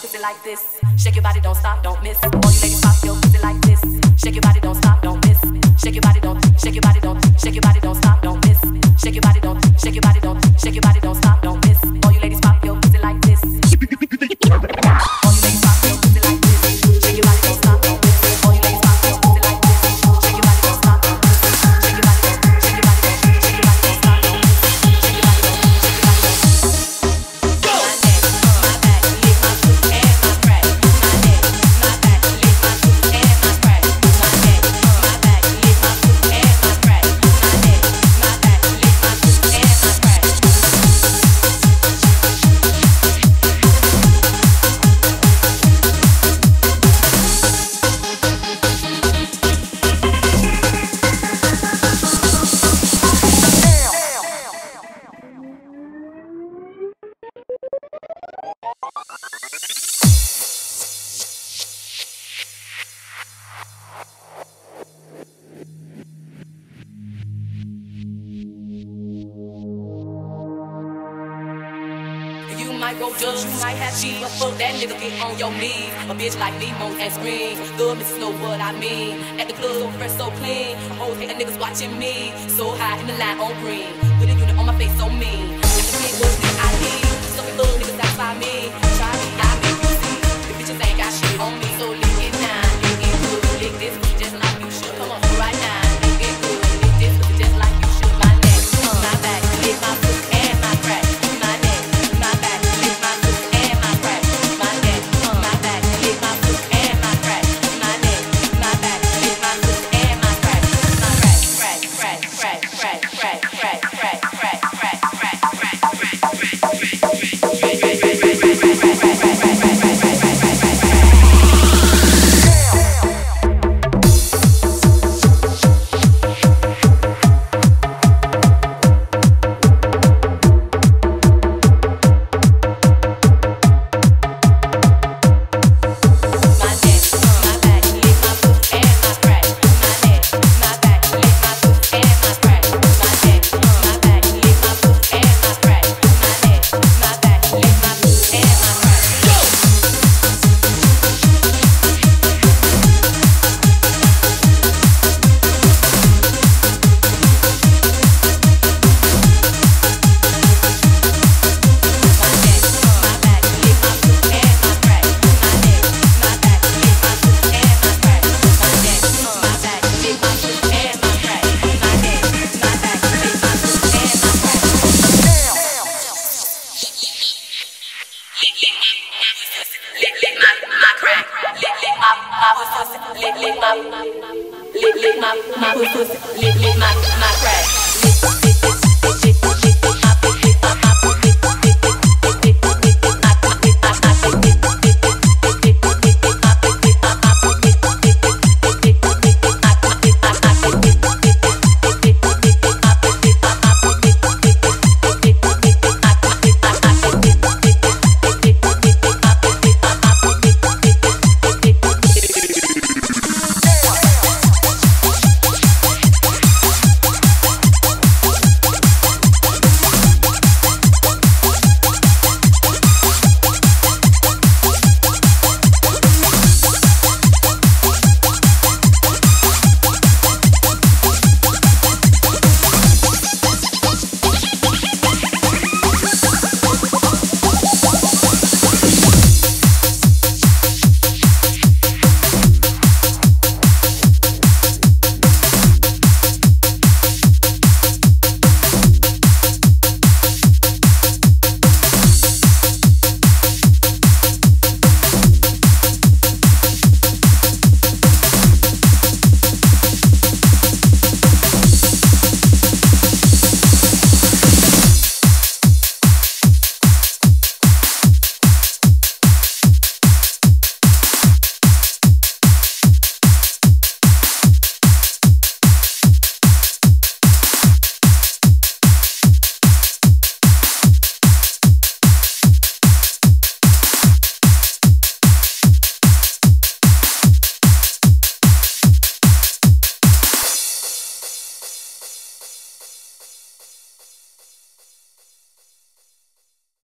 pussy like this. Shake your body, don't stop, don't miss. All you ladies pop your pussy like this. Shake your body, don't stop, don't miss. Shake your body, don't, shake your body, don't stop, don't miss. Shake your body, don't, shake your body, don't, shake your body, don't stop, don't miss. All you ladies pop your pussy like this. All you ladies pop your pussy like this. Shake your body, don't stop, don't miss. All you ladies pop your pussy like this. Shake your body, don't stop, don't miss. Shake your body, don't, shake your body, don't, shake your body, don't stop, don't miss. Shake your body, don't, shake your body, don't. Your knees. A bitch like me moans and screams. The bitches know what I mean. At the club, so fresh, so clean. Hoes hate niggas watching me. So high in the line on green. With a unit on my face, so mean. If you ain't what I need, some little niggas that's by me. Try me, I make you see. The bitches ain't got shit on me. So lick it now, lick it good, lick this just like you should. Come on, right now, lick it good, lick this just like you should. My neck, my back, lick my foot and my crack. My neck, my back, lick my foot and my crack. Lick my pussy, lick my crack.